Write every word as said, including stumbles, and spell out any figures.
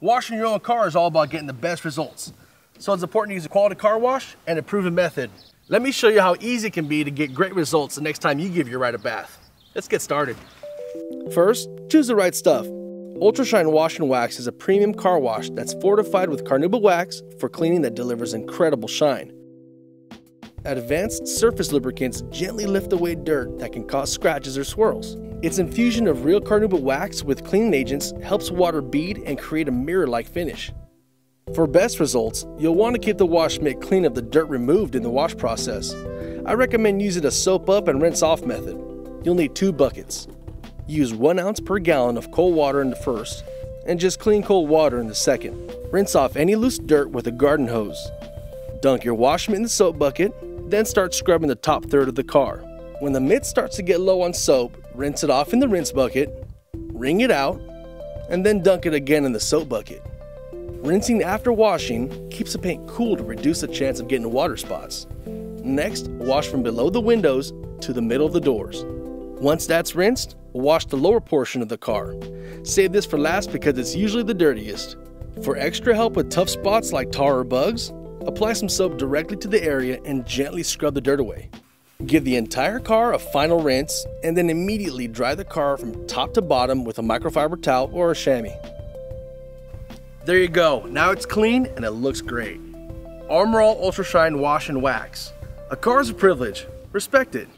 Washing your own car is all about getting the best results. So it's important to use a quality car wash and a proven method. Let me show you how easy it can be to get great results the next time you give your ride a bath. Let's get started. First, choose the right stuff. Ultra Shine Wash and Wax is a premium car wash that's fortified with carnauba wax for cleaning that delivers incredible shine. Advanced surface lubricants gently lift away dirt that can cause scratches or swirls. Its infusion of real carnauba wax with cleaning agents helps water bead and create a mirror-like finish. For best results, you'll want to keep the wash mitt clean of the dirt removed in the wash process. I recommend using a soap up and rinse off method. You'll need two buckets. Use one ounce per gallon of cold water in the first, and just clean cold water in the second. Rinse off any loose dirt with a garden hose. Dunk your wash mitt in the soap bucket, then start scrubbing the top third of the car. When the mitt starts to get low on soap, rinse it off in the rinse bucket, wring it out, and then dunk it again in the soap bucket. Rinsing after washing keeps the paint cool to reduce the chance of getting water spots. Next, wash from below the windows to the middle of the doors. Once that's rinsed, wash the lower portion of the car. Save this for last because it's usually the dirtiest. For extra help with tough spots like tar or bugs, apply some soap directly to the area and gently scrub the dirt away. Give the entire car a final rinse and then immediately dry the car from top to bottom with a microfiber towel or a chamois. There you go, now it's clean and it looks great. Armor All Ultra Shine Wash and Wax. A car's a privilege, respect it.